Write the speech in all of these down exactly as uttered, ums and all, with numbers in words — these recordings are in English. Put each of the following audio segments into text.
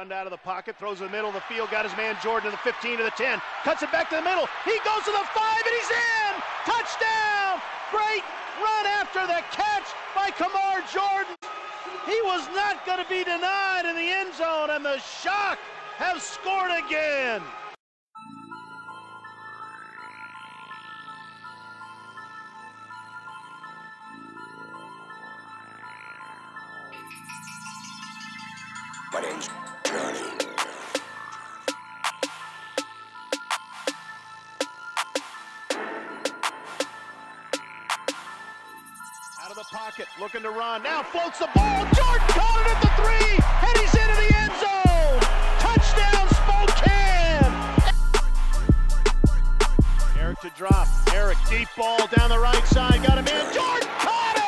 Lund out of the pocket, throws to the middle of the field, got his man Jorden to the fifteen, to the ten, cuts it back to the middle. He goes to the five, and he's in! Touchdown! Great run after the catch by Kamar Jorden. He was not going to be denied in the end zone, and the Shock have scored again. But in journey. Out of the pocket, looking to run. Now floats the ball. Jorden caught it at the three, and he's into the end zone. Touchdown, Spokane. Eric to drop. Eric, deep ball down the right side. Got him in. Jorden caught it.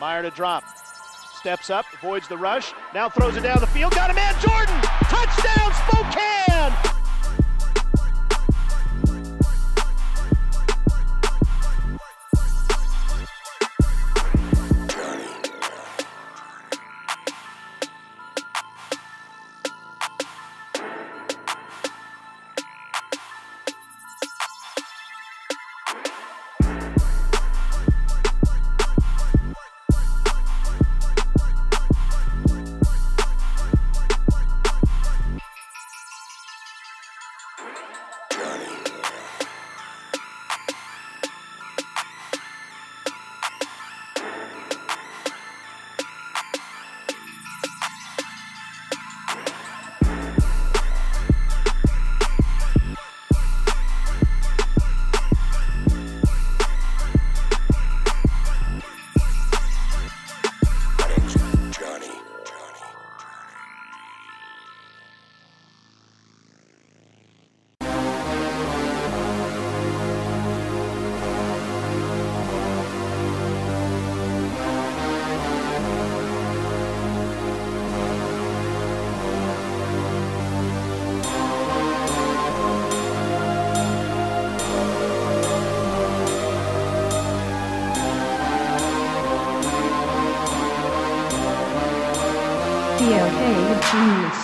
Meyer to drop, steps up, avoids the rush, now throws it down the field, got a man, Jorden, touchdown, Spokane! Genius.